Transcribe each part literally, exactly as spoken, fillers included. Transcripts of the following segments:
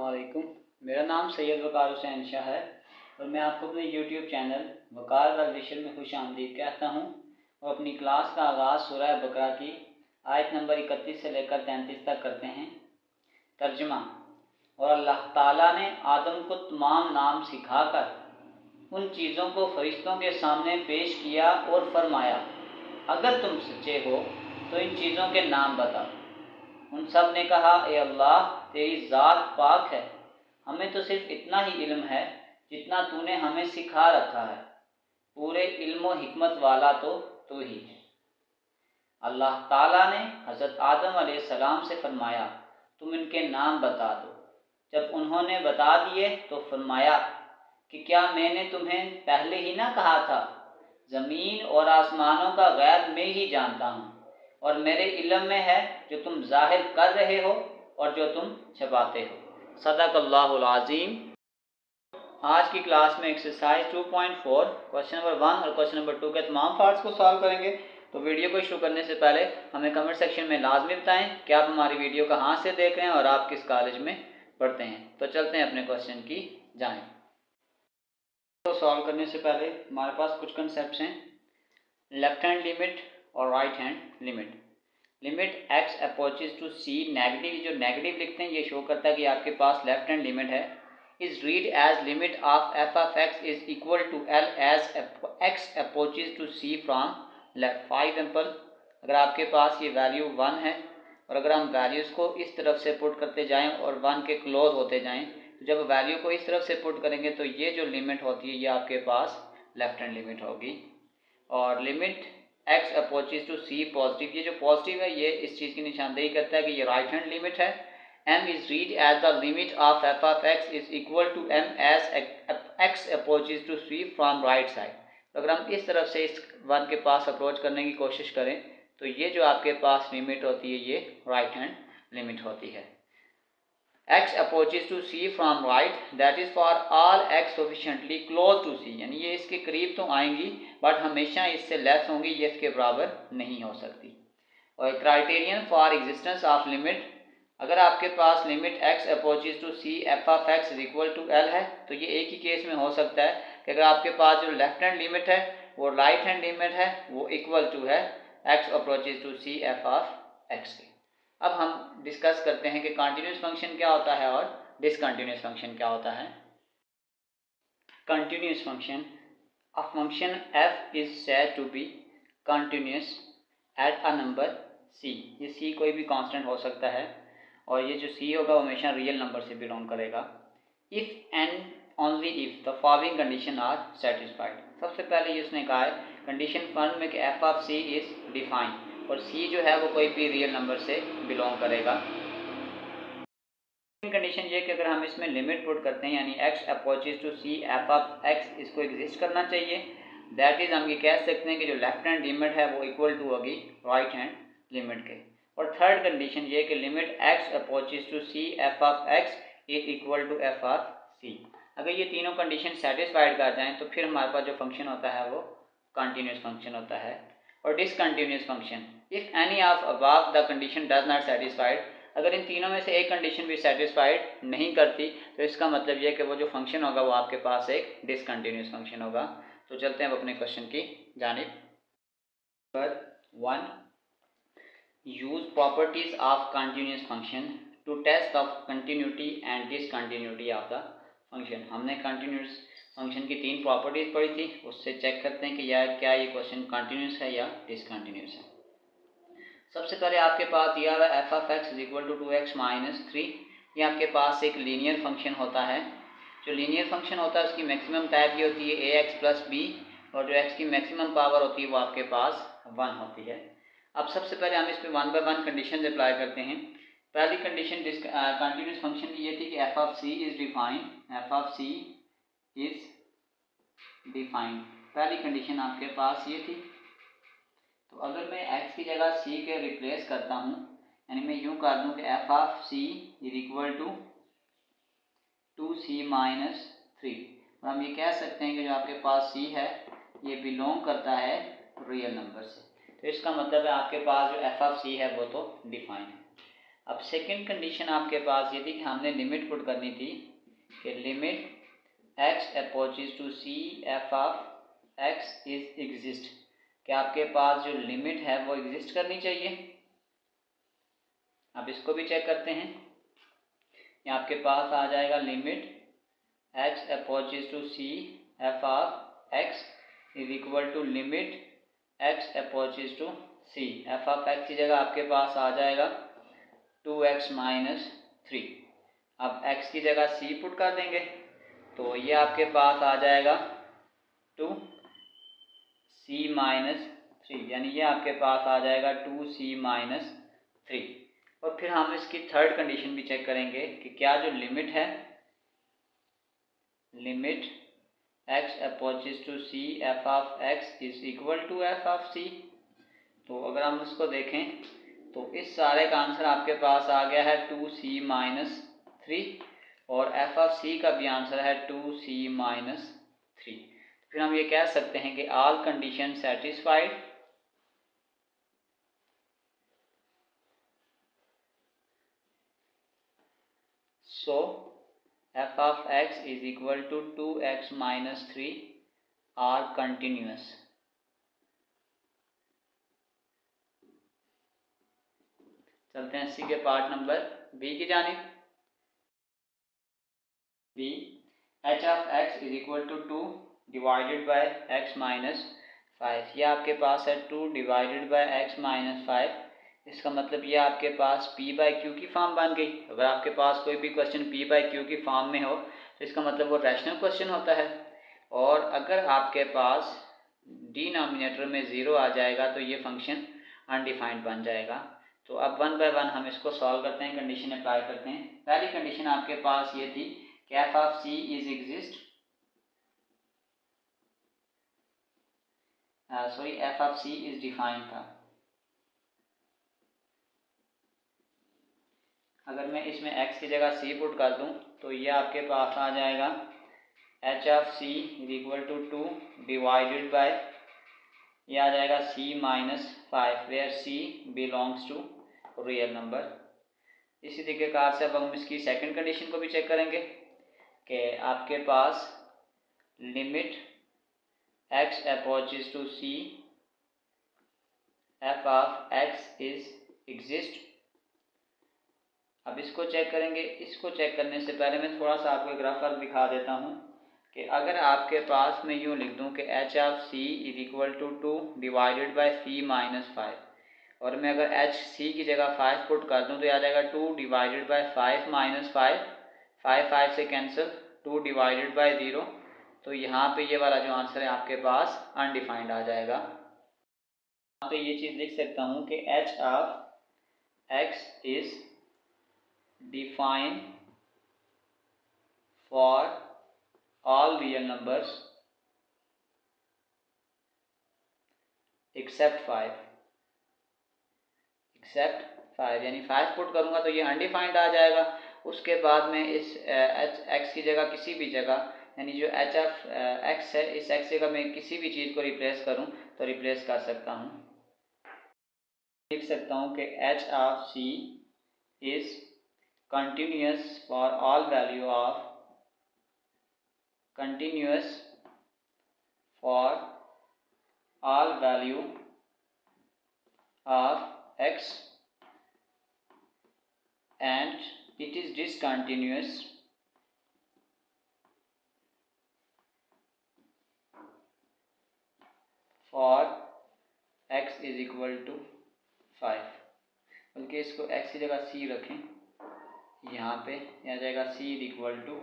वालेकुम, मेरा नाम सैयद वक़ार हुसैन शाह है और मैं आपको अपने YouTube channel Waqar well wisher में खुश आमदीद कहता हूँ और अपनी क्लास का आगाज़ सूरह बकरा की आयत नंबर इकतीस से लेकर तैंतीस तक करते हैं। तर्जुमा, और अल्लाह ताला ने आदम को तमाम नाम सिखाकर उन चीज़ों को फरिश्तों के सामने पेश किया और फरमाया, अगर तुम सच्चे हो तो इन चीज़ों के नाम बताओ। उन सब ने कहा, ए अल्लाह, तेरी ज़ात पाक है, हमें तो सिर्फ इतना ही इल्म है जितना तूने हमें सिखा रखा है, पूरे इल्म और हिकमत वाला तो तू ही है। अल्लाह ताला ने हज़रत आदम अलैहिस्सलाम से फरमाया, तुम इनके नाम बता दो। जब उन्होंने बता दिए तो फरमाया कि क्या मैंने तुम्हें पहले ही ना कहा था, ज़मीन और आसमानों का गैब मैं ही जानता हूँ और मेरे इल्म में है जो तुम जाहिर कर रहे हो और जो तुम छुपाते हो। सदक़ल्लाहुल अज़ीम। आज की क्लास में exercise two point four question number one और क्वेश्चन नंबर टू के तमाम पार्ट्स को सॉल्व करेंगे। तो वीडियो को शुरू करने से पहले हमें कमेंट सेक्शन में लाजमी बताएं कि आप हमारी वीडियो कहाँ से देख रहे हैं और आप किस कॉलेज में पढ़ते हैं। तो चलते हैं अपने क्वेश्चन की जाएँ। तो सॉल्व करने से पहले हमारे पास कुछ कंसेप्ट हैं, लेफ्ट हैंड लिमिट और right hand limit. Limit x approaches to c negative, जो नेगेटिव लिखते हैं ये शो करता है कि आपके पास लेफ्ट हैंड लिमिट है। Is read as limit of f of x is equal to l as x approaches to c from left. For example, अगर आपके पास ये वैल्यू वन है और अगर हम वैल्यूज़ को इस तरफ से पुट करते जाएँ और वन के क्लोज होते जाएँ, तो जब वैल्यू को इस तरफ से पुट करेंगे तो ये जो लिमिट होती है ये आपके पास लेफ्ट हैंड लिमिट होगी। और limit x approaches to c positive, ये जो पॉजिटिव है ये इस चीज़ की निशानदेही करता है कि ये राइट हैंड लिमिट है। M is read as the limit of f of x is equal to m as x approaches to c from right side. तो अगर हम इस तरफ से इस वन के पास अप्रोच करने की कोशिश करें तो ये जो आपके पास लिमिट होती है ये राइट हैंड लिमिट होती है। X approaches to c from right, that is for all x sufficiently close to c, यानी ये इसके करीब तो आएंगी बट हमेशा इससे लेस होंगी, ये इसके बराबर नहीं हो सकती। और criterion for existence of limit, अगर आपके पास limit x approaches to c f of x is equal to l है तो ये एक ही केस में हो सकता है कि अगर आपके पास जो लेफ्ट हैंड लिमिट है वो राइट हैंड लिमिट है वो इक्वल टू है x approaches to c f of x के। अब हम डिस्कस करते हैं कि कंटिन्यूस फंक्शन क्या होता है और डिसकंटिन्यूस फंक्शन क्या होता है। Continuous function, a function F is said to be continuous at a number C. ये सी कोई भी कांस्टेंट हो सकता है और ये जो सी होगा वो हमेशा रियल नंबर से बिलोंग करेगा। If and only if the following condition are satisfied. सबसे पहले ये उसने कहा है कंडीशन फॉर्म में कि f of c is defined और सी जो है वो कोई भी रियल नंबर से बिलोंग करेगा। कंडीशन ये कि अगर हम इसमें लिमिट पुट करते हैं यानी x approaches to c f of x इसको एग्जिस्ट करना चाहिए, दैट इज़ हम ये कह सकते हैं कि जो लेफ्ट हैंड लिमिट है वो इक्वल टू होगी राइट हैंड लिमिट के। और थर्ड कंडीशन ये कि limit x approaches to c f of x is equal to f of c. अगर ये तीनों कंडीशन सेटिस्फाइड कर जाएँ तो फिर हमारे पास जो फंक्शन होता है वो कंटिन्यूस फंक्शन होता है। और discontinuous function, if any of above the condition does not satisfied, अगर इन तीनों में से एक कंडीशन भी सेटिस्फाइड नहीं करती तो इसका मतलब यह कि वो जो फंक्शन होगा वो आपके पास एक डिसकंटिन्यूस फंक्शन होगा। तो चलते हैं अब अपने क्वेश्चन की जानिब। Number one, use properties of continuous function to test of continuity and discontinuity of the function. हमने कंटिन्यूस फंक्शन की तीन प्रॉपर्टीज पढ़ी थी, उससे चेक करते हैं कि यार क्या ये क्वेश्चन कंटिन्यूस है या डिसकंटिन्यूस है। सबसे पहले आपके पास दिया हुआ f of x is equal to two x minus three. ये आपके पास एक लीनियर फंक्शन होता है। जो लीनियर फंक्शन होता है उसकी मैक्सिमम टाइप ये होती है ए एक्स प्लस बी और जो एक्स की मैक्सिमम पावर होती है वो आपके पास वन होती है। अब सबसे पहले हम इस पर one by one condition apply करते हैं। पहली कंडीशन कंटिन्यूस फंक्शन की ये थी कि f of c is defined, f of c is defined, पहली कंडीशन आपके पास ये थी। तो अगर मैं x की जगह c के रिप्लेस करता हूँ यानी मैं यूँ कर दूँ कि f of c is equal to two c minus three, और हम ये कह सकते हैं कि जो आपके पास c है ये बिलोंग करता है रियल नंबर से। तो इसका मतलब है आपके पास जो एफ ऑफ सी है वो तो डिफाइन है। अब सेकंड कंडीशन आपके पास ये थी कि हमने लिमिट पुट करनी थी कि limit x approaches to c f of x is exist, कि आपके पास जो लिमिट है वो एग्जिस्ट करनी चाहिए। अब इसको भी चेक करते हैं, ये आपके पास आ जाएगा limit x approaches to c f of x is equal to limit x approaches to c f of x की जगह आपके पास आ जाएगा टू एक्स माइनस थ्री। अब एक्स की जगह सी पुट कर देंगे तो ये आपके पास आ जाएगा टू सी माइनस थ्री, यानी ये आपके पास आ जाएगा टू सी माइनस थ्री। और फिर हम इसकी थर्ड कंडीशन भी चेक करेंगे कि क्या जो लिमिट है limit x approaches to c f of x is equal to f of c, तो अगर हम उसको देखें तो इस सारे का आंसर आपके पास आ गया है टू सी माइनस थ्री और एफ ऑफ सी का भी आंसर है टू सी माइनस थ्री। फिर हम ये कह सकते हैं कि all condition satisfied so f of x is equal to two x minus three are continuous. चलते हैं सी के पार्ट नंबर बी की जानिब। B h of x is equal to two divided by x minus five, यह आपके पास है two divided by x minus five. इसका मतलब ये आपके पास p बाई क्यू की फॉर्म बन गई। अगर आपके पास कोई भी क्वेश्चन p बाई क्यू की फॉर्म में हो तो इसका मतलब वो रैशनल क्वेश्चन होता है। और अगर आपके पास डिनोमिनेटर में ज़ीरो आ जाएगा तो ये फंक्शन अनडिफाइंड बन जाएगा। तो अब वन बाय वन हम इसको सॉल्व करते हैं, कंडीशन अप्लाई करते हैं। पहली कंडीशन आपके पास ये थी कि f of c is exist sorry f of c is defined था। अगर मैं इसमें x की जगह c पुट कर दूं तो ये आपके पास आ जाएगा h of c is equal to two divided by ये आ जाएगा c minus five where c belongs to real number. इसी तरीके से अब हम इसकी सेकंड कंडीशन को भी चेक करेंगे कि आपके पास limit x approaches to c f of x is exist. अब इसको चेक करेंगे, इसको चेक करने से पहले मैं थोड़ा सा आपको ग्राफ पर दिखा देता हूँ कि अगर आपके पास मैं यूँ लिख दूँ कि h of c is equal to two divided by c minus five और मैं अगर h c की जगह फाइव पुट कर दूँ तो ये आ जाएगा two divided by five minus five, five five से cancel two divided by zero, तो यहाँ पे ये वाला जो आंसर है आपके पास अनडिफाइंड आ जाएगा। यहाँ पे ये चीज़ लिख सकता हूँ कि h of x is define for all real numbers except five, except five, यानी फाइव पुट करूँगा तो ये अनडिफाइंड आ जाएगा। उसके बाद में इस एच एक्स की जगह किसी भी जगह यानी जो एच एफ एक्स है इस एक्स जगह मैं किसी भी चीज़ को रिप्लेस करूँ तो रिप्लेस कर सकता हूँ। लिख सकता हूँ कि h of c is continuous for all value of continuous for all value of x and it is discontinuous for x is equal to five. बल्कि इसको x की जगह c रखें, यहाँ पे आ जाएगा c इक्वल टू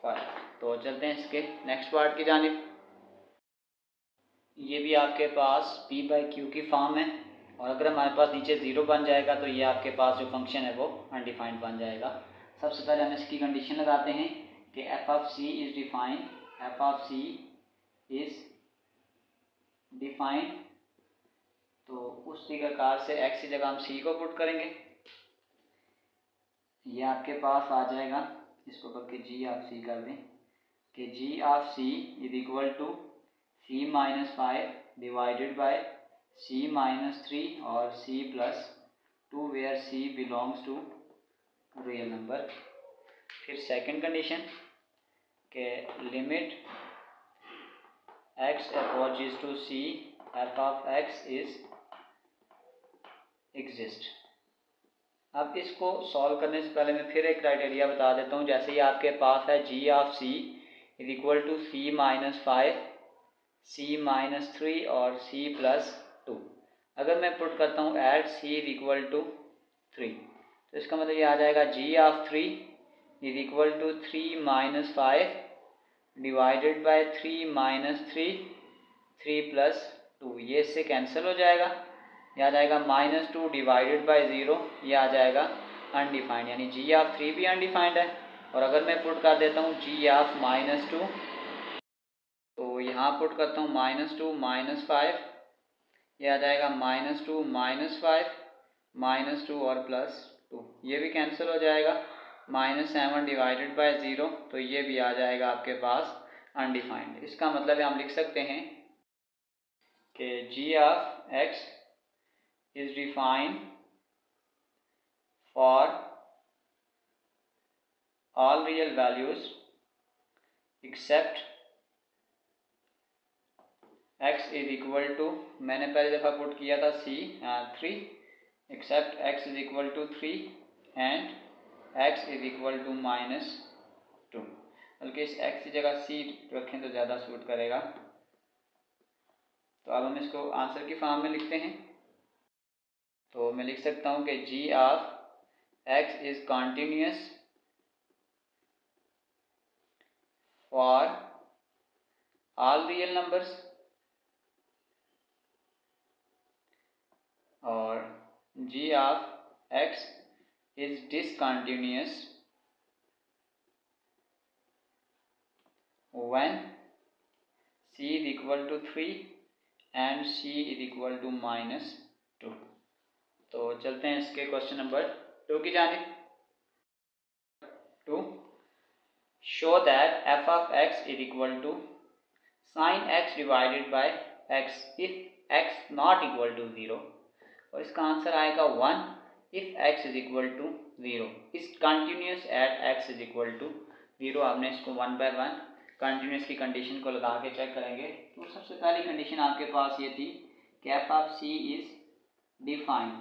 फाइव। तो चलते हैं इसके नेक्स्ट पार्ट की जानिब। ये भी आपके पास p बाई क्यू की फॉर्म है और अगर हमारे पास नीचे ज़ीरो बन जाएगा तो ये आपके पास जो फंक्शन है वो अनडिफाइंड बन जाएगा। सबसे पहले हम इसकी कंडीशन लगाते हैं कि f of c is defined f of c is defined, तो उस फिगर कार से x की जगह हम c को पुट करेंगे, ये आपके पास आ जाएगा, इसको बल्कि जी ऑफ सी कर दें कि g of c is equal to c minus five divided by c minus three और c plus two where c belongs to real number. फिर सेकंड कंडीशन के limit x approaches to c f of x is exist. अब इसको solve करने से पहले मैं फिर एक क्राइटेरिया बता देता हूँ। जैसे ही आपके पास है g of c is equal to c minus five, c minus three और सी प्लस टू, अगर मैं पुट करता हूँ at c is equal to three, तो इसका मतलब ये आ जाएगा g of three is equal to three minus five divided by three minus three, three plus two, ये इससे कैंसिल हो जाएगा, यह आ जाएगा minus two divided by zero, ये आ जाएगा अनडिफाइंड, यानी जी ऑफ थ्री भी अनडिफाइंड है। और अगर मैं पुट कर देता हूँ जी ऑफ माइनस टू, तो यहाँ पुट करता हूँ माइनस टू माइनस फाइव, यह आ जाएगा minus two minus five, minus two और प्लस टू, ये भी कैंसिल हो जाएगा, minus seven divided by zero, तो ये भी आ जाएगा आपके पास अनडिफाइंड। इसका मतलब हम लिख सकते हैं कि g of x is defined for all real values except x is equal to, मैंने पहले दफ़ा पुट किया था c three, except x is equal to three and x is equal to minus two, बल्कि इस x की जगह c रखें तो ज़्यादा सूट करेगा। तो अब हम इसको आंसर की फॉर्म में लिखते हैं, तो मैं लिख सकता हूँ कि g of x is continuous for all real numbers, और g of x is discontinuous when c is equal to three and c is equal to minus two. तो चलते हैं इसके क्वेश्चन नंबर टू की जानिब। Two, show that f of x is equal to sine x divided by x if x not equal to zero, और इसका answer आएगा one if x is equal to zero. इस continuous at x is equal to zero आपने इसको one by one continuous की condition को लगा के चेक करेंगे। तो सबसे पहली कंडीशन आपके पास ये थी कि f of c is defined,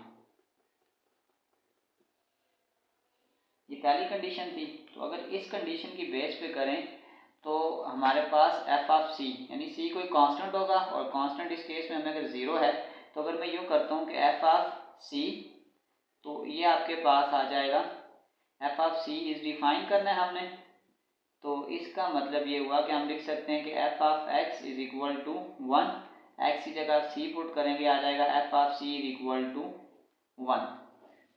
ये पहली कंडीशन थी। तो अगर इस कंडीशन की बेस पे करें तो हमारे पास एफ ऑफ सी यानी सी कोई कांस्टेंट होगा, और कांस्टेंट इस केस में हमें अगर ज़ीरो है, तो अगर मैं यूँ करता हूँ कि एफ ऑफ सी, तो ये आपके पास आ जाएगा f of c is define करना है हमने, तो इसका मतलब ये हुआ कि हम लिख सकते हैं कि f of x is equal to one, x की जगह सी पुट करेंगे, आ जाएगा f of c is equal to one.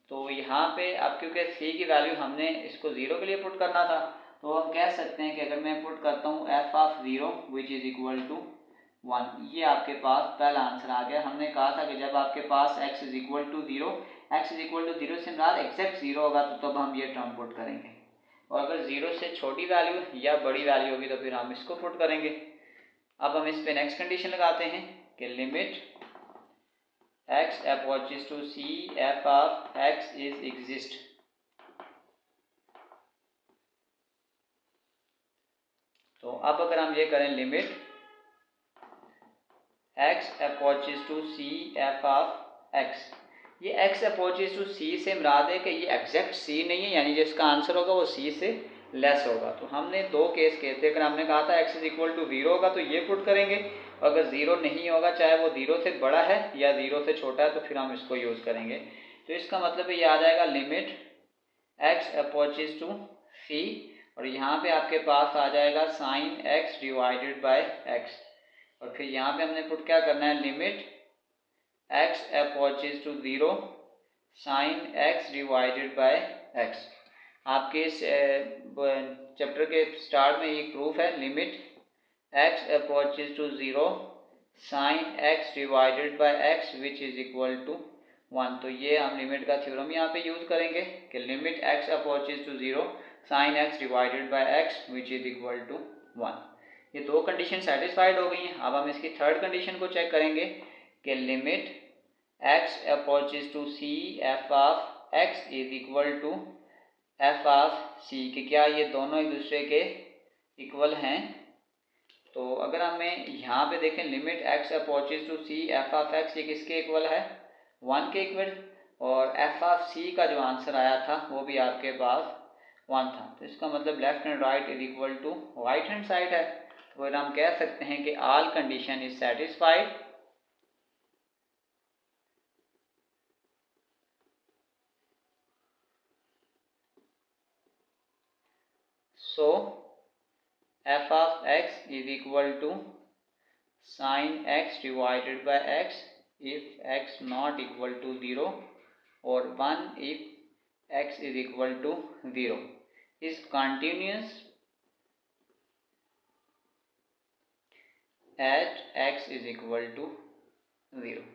तो यहाँ पे अब क्योंकि सी की वैल्यू हमने इसको ज़ीरो के लिए पुट करना था, तो हम कह सकते हैं कि अगर मैं पुट करता हूँ f of zero which is equal to one, ये आपके पास पहला आंसर आ गया। हमने कहा था कि जब आपके पास x is equal to zero, x is equal to zero से मुराद एक्सेप्ट ज़ीरो होगा, तो तब हम ये टर्म पुट करेंगे, और अगर ज़ीरो से छोटी वैल्यू या बड़ी वैल्यू होगी तो फिर हम इसको पुट करेंगे। अब हम इस पे नेक्स्ट कंडीशन लगाते हैं कि limit x approaches to c f of x is exist, तो अब अगर हम ये करें limit x approaches to c f of x, ये x approaches to c से मुराद है कि ये एग्जैक्ट c नहीं है, यानी जिसका आंसर होगा वो c से लेस होगा। तो हमने दो केस किए थे, अगर हमने कहा था x is equal to zero होगा तो ये पुट करेंगे, और अगर ज़ीरो नहीं होगा चाहे वो ज़ीरो से बड़ा है या ज़ीरो से छोटा है, तो फिर हम इसको यूज़ करेंगे। तो इसका मतलब ये आ जाएगा limit x approaches to c, और यहाँ पे आपके पास आ जाएगा sine x divided by x, और फिर यहाँ पे हमने पुट क्या करना है, limit x approaches to zero sine x divided by x. आपके इस चैप्टर के स्टार्ट में एक प्रूफ है, limit x approaches to zero sine x divided by x which is equal to one, तो ये हम लिमिट का थ्योरम यहाँ पे यूज़ करेंगे कि limit x approaches to zero sine x divided by x which is equal to one. ये दो कंडीशन सेटिस्फाइड हो गई हैं। अब हम इसकी थर्ड कंडीशन को चेक करेंगे कि limit x approaches to c, f of x is equal to f of c के क्या ये दोनों एक दूसरे के इक्वल हैं। तो अगर हमें यहाँ पे देखें limit x approaches to c, f of x ये किसके इक्वल है, वन के इक्वल, और f of c का जो आंसर आया था वो भी आपके पास वन था। तो इसका मतलब left and right is equal to right hand side है। तो हम कह सकते हैं कि all condition is satisfied. So f of x is equal to sin x divided by x if x not equal to zero or one if x is equal to zero is continuous at x is equal to zero।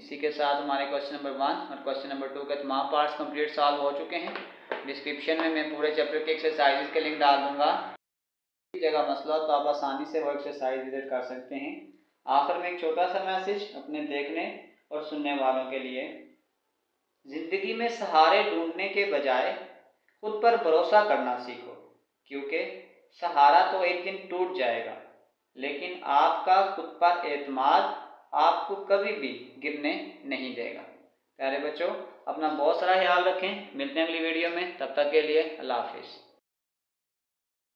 इसी के साथ हमारे question number one और question number two के तमाम parts complete solve हो चुके हैं। डिस्क्रिप्शन में मैं पूरे चैप्टर के एक्सरसाइजेज के लिंक डाल दूंगा। इस जगह मसला तो आप आसानी से वो एक्सरसाइज विजिट कर सकते हैं। आखिर में एक छोटा सा मैसेज अपने देखने और सुनने वालों के लिए, ज़िंदगी में सहारे ढूंढने के बजाय खुद पर भरोसा करना सीखो, क्योंकि सहारा तो एक दिन टूट जाएगा लेकिन आपका खुद पर एतमाद आपको कभी भी गिरने नहीं देगा। प्यारे बच्चों, अपना बहुत सारा ख्याल रखें। मिलते हैं अगली वीडियो में, तब तक के लिए अल्लाह हाफिज़।